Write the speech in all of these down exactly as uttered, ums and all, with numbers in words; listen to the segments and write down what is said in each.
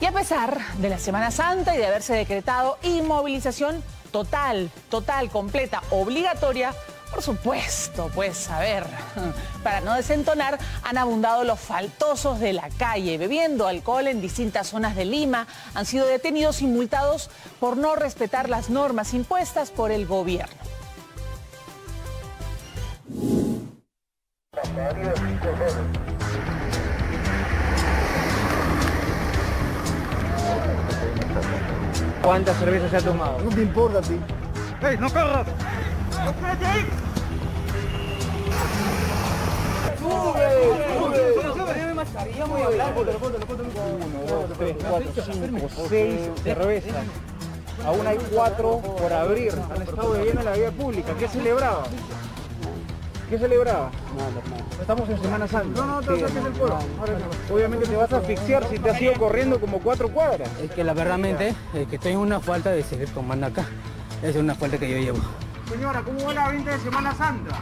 Y a pesar de la Semana Santa y de haberse decretado inmovilización total, total, completa, obligatoria, por supuesto, pues, a ver, para no desentonar, han abundado los faltosos de la calle, bebiendo alcohol en distintas zonas de Lima. Han sido detenidos y multados por no respetar las normas impuestas por el gobierno. ¿Cuántas cervezas se ha tomado? No te importa a ti. ¡Ey, no cagas! uno, dos, tres, cuatro, cinco, seis cervezas. Aún hay cuatro por abrir. Han estado bebiendo en la vía pública. ¿Qué celebraba? ¿Qué celebraba? Estamos en Semana Santa. No, no, te saques el polo. Obviamente te vas a asfixiar si te has ido corriendo como cuatro cuadras. Es que la verdad es que estoy en una falta de seguir tomando acá. Esa es una falta que yo llevo. Señora, ¿cómo va la venta de Semana Santa?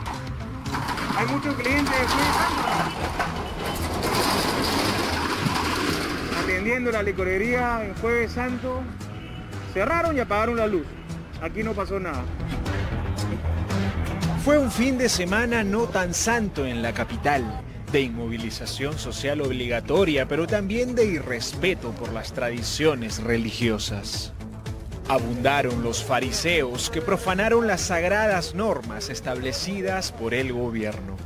Hay muchos clientes de Jueves Santo. Atendiendo la licorería en Jueves Santo, cerraron y apagaron la luz. Aquí no pasó nada. Fue un fin de semana no tan santo en la capital, de inmovilización social obligatoria, pero también de irrespeto por las tradiciones religiosas. Abundaron los fariseos que profanaron las sagradas normas establecidas por el gobierno.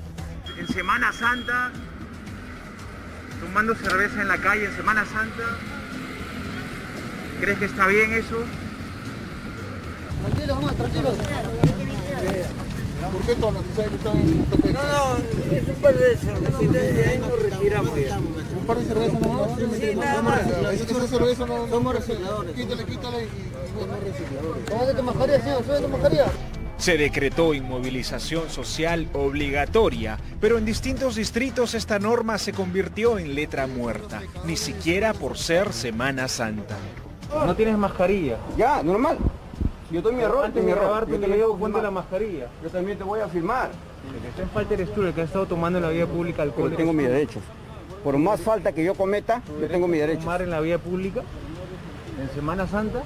En Semana Santa, tomando cerveza en la calle en Semana Santa, ¿crees que está bien eso? Tranquilos, mamá, tranquilos. ¿Por qué todos los que están? No, no, es un par de cervezas, ahí nos retiramos. ¿Un par de cervezas nomás? Sí, nada más. Somos recicladores. Quítale, quítale. Se decretó inmovilización social obligatoria, pero en distintos distritos esta norma se convirtió en letra muerta, ni siquiera por ser Semana Santa. No tienes mascarilla. Ya, normal. Yo tomo mi error, antes de grabarte yo te digo cuánto es la mascarilla. Yo también te voy a firmar. El que está en falta eres tú, el que ha estado tomando en la vía pública alcohol. Yo tengo mi derecho. Por más falta que yo cometa, yo tengo mi derecho. ¿Tomar en la vía pública? ¿En Semana Santa?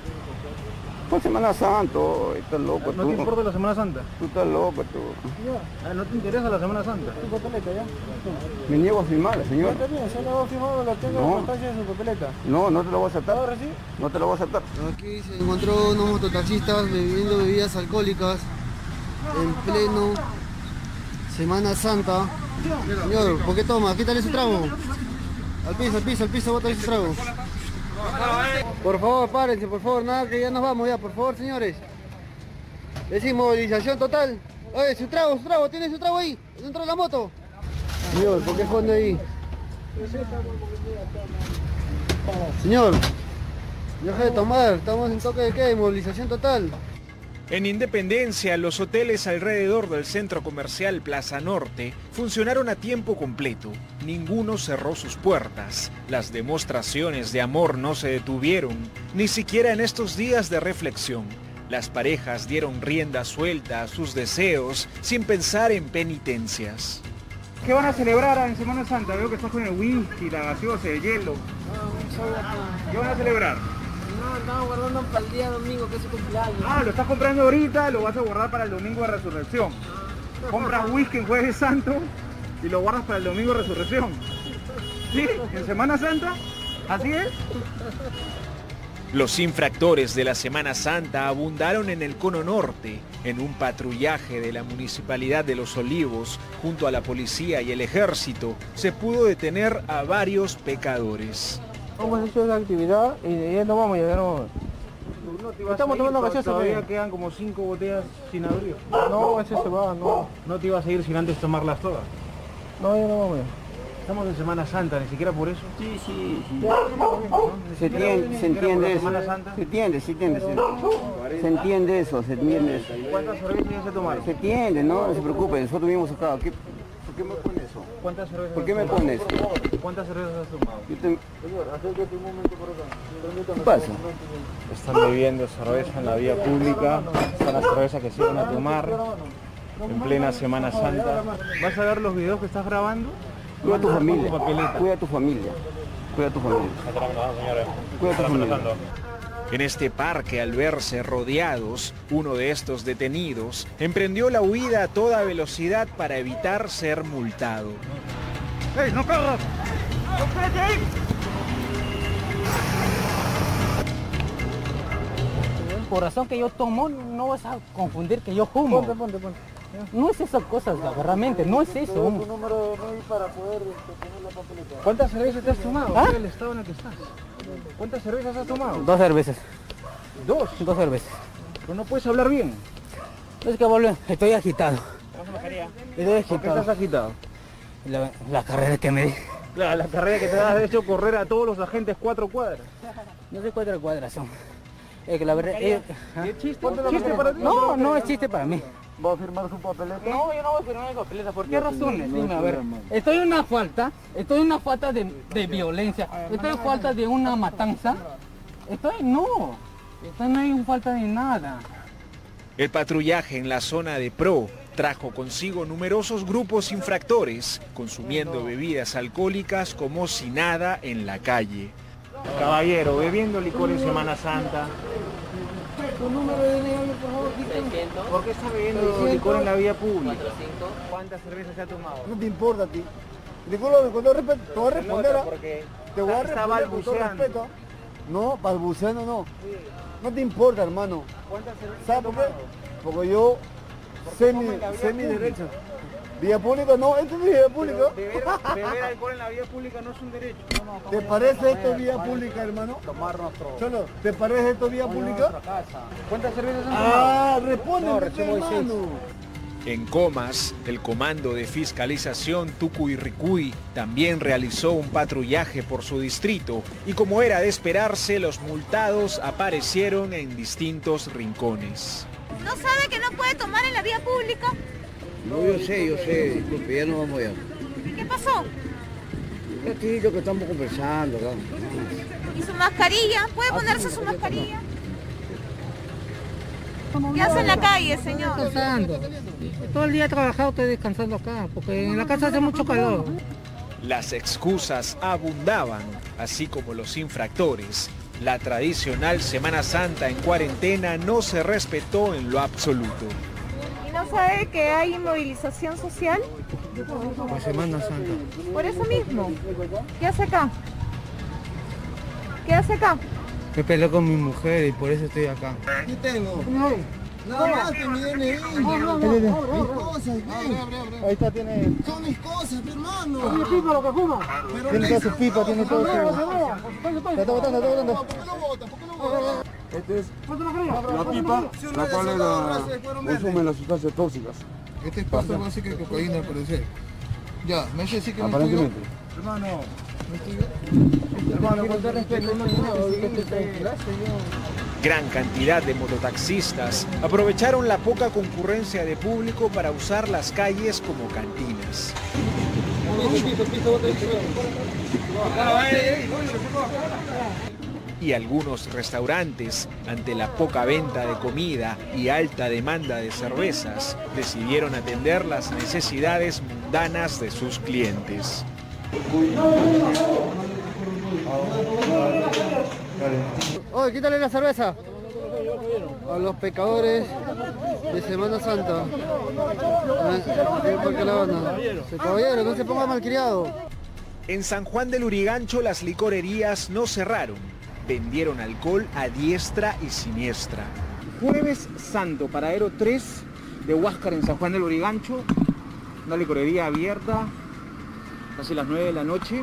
Pues Semana Santa, estás loco tú. ¿No te importa la Semana Santa? Tú estás loco tú. Ah, ¿no te interesa la Semana Santa? Tu papeleta ya. Me niego a firmar, señor. Yo también, yo no voy a firmar, lo tengo en la pantalla de su papeleta. No, no te lo voy a aceptar. ¿Ahora sí? No te lo voy a aceptar. Aquí se encontró unos mototaxistas bebiendo bebidas alcohólicas en pleno Semana Santa. Señor, ¿por qué toma? Quítale su trago. Al piso, al piso, al piso, bota ese trago. Por favor, párense, por favor, nada, que ya nos vamos, ya, por favor, señores. Es inmovilización total. Oye, su trago, su trago, tiene su trago ahí, dentro de la moto. Señor, ¿por qué esconde ahí? Señor, deja de tomar, estamos en toque de queda, inmovilización total. En Independencia, los hoteles alrededor del centro comercial Plaza Norte funcionaron a tiempo completo. Ninguno cerró sus puertas. Las demostraciones de amor no se detuvieron, ni siquiera en estos días de reflexión. Las parejas dieron rienda suelta a sus deseos sin pensar en penitencias. ¿Qué van a celebrar en Semana Santa? Veo que estás con el whisky, la gaseosa, el hielo. ¿Qué van a celebrar? No, estamos guardando para el día domingo, que es su cumpleaños. Ah, lo estás comprando ahorita, lo vas a guardar para el domingo de resurrección. Compras whisky en Jueves Santo y lo guardas para el domingo de resurrección. ¿Sí? ¿En Semana Santa? ¿Así es? Los infractores de la Semana Santa abundaron en el Cono Norte, en un patrullaje de la Municipalidad de Los Olivos, junto a la policía y el ejército, se pudo detener a varios pecadores. Hemos hecho esa actividad y ya no vamos, ya no vamos. Estamos tomando gaseosa, todavía quedan como cinco botellas sin abrir. No, ese se va, no. No te ibas a ir sin antes tomarlas todas. No, ya no vamos. Estamos en Semana Santa, ni siquiera por eso. Sí, sí, sí. Se entiende, se entiende eso. Se entiende, se entiende. Se entiende eso, se entiende eso. ¿Cuántas cervezas ya se tomaron? Se entiende, no se preocupen, nosotros vimos acá. ¿Por qué me pones eso? ¿Cuántas cervezas? ¿Por qué me pones? ¿Cuántas cervezas has tomado? Señor, acércate un momento por acá. ¿Qué pasa? Están bebiendo cerveza en la vía pública. Están las cervezas que se van a tomar en plena Semana Santa. ¿Vas a ver los videos que estás grabando? Cuida a tu familia. Cuida a tu familia. Cuida a tu familia. Cuida a tu familia. En este parque, al verse rodeados, uno de estos detenidos emprendió la huida a toda velocidad para evitar ser multado. ¡Ey, no corras! ¡No corras de ahí! El corazón que yo tomo no vas a confundir que yo fumo. Ponte, ponte, ponte. No es esas cosas, realmente, no es eso. Tu número para poder tener la papeleta. ¿Cuántas cervezas te has tomado? ¿Ah? El estado en el que estás. ¿Cuántas cervezas has tomado? Dos cervezas. ¿Dos? Dos cervezas. Pero no puedes hablar bien. No es que volvemos, estoy agitado. Estoy agitado. ¿Por qué estás agitado? La, la carrera que me di. Claro, la carrera que te has hecho correr a todos los agentes cuatro cuadras. No sé cuatro cuadras son. Es que la verdad... Es, ¿ah? ¿Es chiste? ¿Chiste para ti? No, no es chiste para mí. ¿Va a firmar su papeleta? No, yo no voy a firmar mi papeleta. ¿Por qué razones? No, no, dime, a ver. Estoy en una falta, estoy en una falta de, de violencia, estoy en falta de una matanza. Estoy, no, estoy, no hay falta de nada. El patrullaje en la zona de Pro trajo consigo numerosos grupos infractores, consumiendo bebidas alcohólicas como si nada en la calle. Caballero, bebiendo licor en Semana Santa. Tu número de dinero, por favor, seiscientos. ¿Por qué está bebiendo licor en la vía pública? cuatro, cinco. ¿Cuántas cervezas se ha tomado? No te importa a ti. Disculpa, con todo respeto, te voy a responder. Te voy a responder con todo respeto. No, balbuceando no. No te importa, hermano. ¿Cuántas cervezas se ha tomado? Porque yo sé mi derecho. Vía pública no, esto es vía pública. Beber, beber alcohol en la vía pública no es un derecho. No, no, ¿te parece esto vía pública, hermano? Tomar nuestro... Solo, ¿te parece esto vía pública? ¿Cuántas cervezas han tomado? Ah, responde, hermano. En Comas, el Comando de Fiscalización Tucuyricuy también realizó un patrullaje por su distrito y, como era de esperarse, los multados aparecieron en distintos rincones. ¿No sabe que no puede tomar en la vía pública? No, yo sé, yo sé, disculpe, ya no vamos allá. ¿Qué pasó? Aquí lo que estamos conversando, ¿verdad? ¿Y su mascarilla? ¿Puede ah, ponerse sí, su mascarilla? No. ¿Qué hace en la calle, señor? Estoy descansando. Todo el día he trabajado, estoy descansando acá, porque en la casa hace mucho calor. Las excusas abundaban, así como los infractores. La tradicional Semana Santa en cuarentena no se respetó en lo absoluto. ¿No sabe que hay movilización social? Por Semana Santa. Por eso mismo. ¿Qué hace acá? ¿Qué hace acá? Me peleé con mi mujer y por eso estoy acá. ¿Qué tengo? No. Nada más que mi D N I. No, no, no. Mis cosas, ven. Ahí está, tiene... Son mis cosas, hermano. Tiene pipa lo que fuma. Tiene todas sus pipas, tiene todo eso. Te está botando, te está botando. ¿Por qué lo botas? ¿Por qué lo botas? Este es la pipa, la cual era, consume las sustancias tóxicas. Este es pasto básico de cocaína, al parecer. Ya, me hace decir que no estudió. Hermano, hermano, con todo respeto, no estudió. Gran cantidad de mototaxistas aprovecharon la poca concurrencia de público para usar las calles como cantinas. Y algunos restaurantes, ante la poca venta de comida y alta demanda de cervezas, decidieron atender las necesidades mundanas de sus clientes. Oye, quítale la cerveza a los pecadores de Semana Santa. Caballero, no se ponga malcriado. En San Juan del Lurigancho las licorerías no cerraron. Vendieron alcohol a diestra y siniestra. Jueves Santo, paradero tres de Huáscar en San Juan del Lurigancho. Una licorería abierta, casi las nueve de la noche.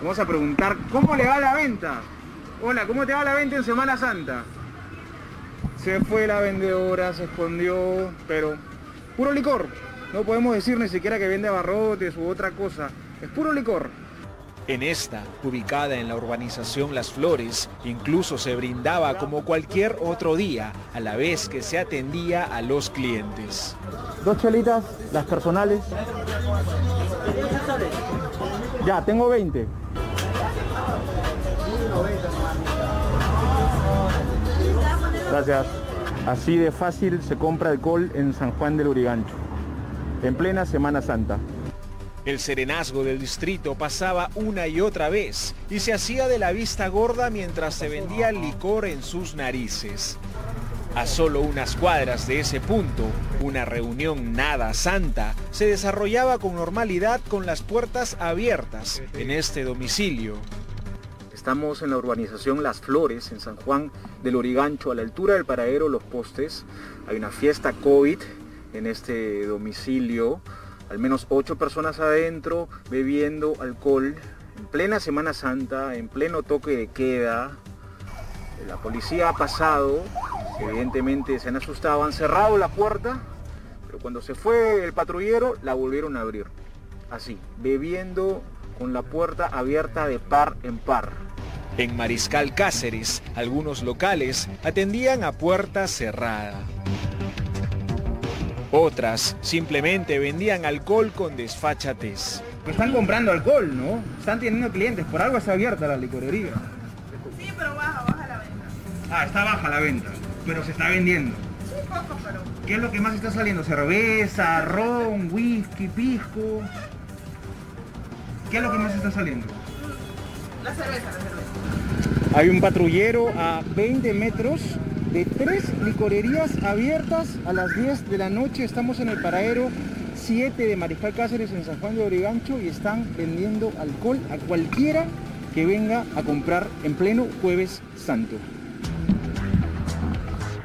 Vamos a preguntar cómo le va la venta. Hola, ¿cómo te va la venta en Semana Santa? Se fue la vendedora, se escondió, pero puro licor. No podemos decir ni siquiera que vende abarrotes u otra cosa. Es puro licor. En esta, ubicada en la urbanización Las Flores, incluso se brindaba como cualquier otro día, a la vez que se atendía a los clientes. Dos chelitas, las personales. Ya, tengo veinte. Gracias. Así de fácil se compra alcohol en San Juan del Lurigancho, en plena Semana Santa. El serenazgo del distrito pasaba una y otra vez y se hacía de la vista gorda mientras se vendía licor en sus narices. A solo unas cuadras de ese punto, una reunión nada santa se desarrollaba con normalidad con las puertas abiertas en este domicilio. Estamos en la urbanización Las Flores, en San Juan del Origancho, a la altura del paradero Los Postes. Hay una fiesta COVID en este domicilio. Al menos ocho personas adentro bebiendo alcohol en plena Semana Santa, en pleno toque de queda. La policía ha pasado, evidentemente se han asustado, han cerrado la puerta, pero cuando se fue el patrullero la volvieron a abrir. Así, bebiendo con la puerta abierta de par en par. En Mariscal Cáceres, algunos locales atendían a puerta cerrada. Otras simplemente vendían alcohol con desfachatez. Están comprando alcohol, ¿no? Están teniendo clientes, por algo está abierta la licorería. Sí, pero baja, baja la venta. Ah, está baja la venta, pero se está vendiendo. Un poco, pero... ¿Qué es lo que más está saliendo? Cerveza, ron, whisky, pisco. ¿Qué es lo que más está saliendo? La cerveza, la cerveza. Hay un patrullero a veinte metros... de tres licorerías abiertas a las diez de la noche. Estamos en el paradero siete de Mariscal Cáceres, en San Juan de Origancho, y están vendiendo alcohol a cualquiera que venga a comprar en pleno Jueves Santo.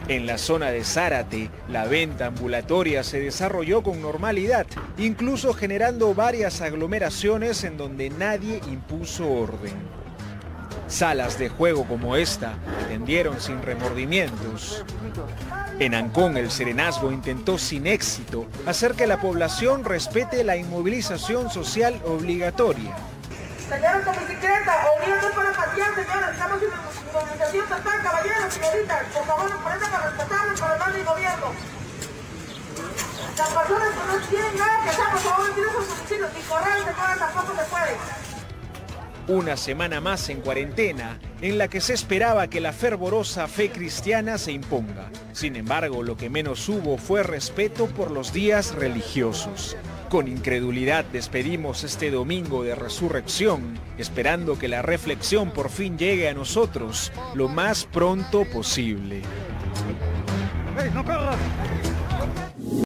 En la zona de Zárate, la venta ambulatoria se desarrolló con normalidad, incluso generando varias aglomeraciones en donde nadie impuso orden. Salas de juego como esta atendieron sin remordimientos. En Ancón, el serenazgo intentó sin éxito hacer que la población respete la inmovilización social obligatoria. Señores con bicicleta, obligados para patear, señores, estamos en inmovilización total, caballeros, señoritas, por favor, prenda para respetarlos por el mal del gobierno. Las personas que no tienen nada que hacer, por favor, tienen sus domicilios y correr, señores, tampoco se puede. Una semana más en cuarentena, en la que se esperaba que la fervorosa fe cristiana se imponga. Sin embargo, lo que menos hubo fue respeto por los días religiosos. Con incredulidad despedimos este domingo de resurrección, esperando que la reflexión por fin llegue a nosotros lo más pronto posible. ¡Hey, no corras!